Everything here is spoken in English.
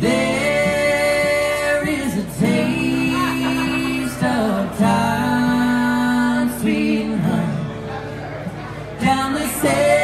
There is a taste of time, sweet honey, down the sand.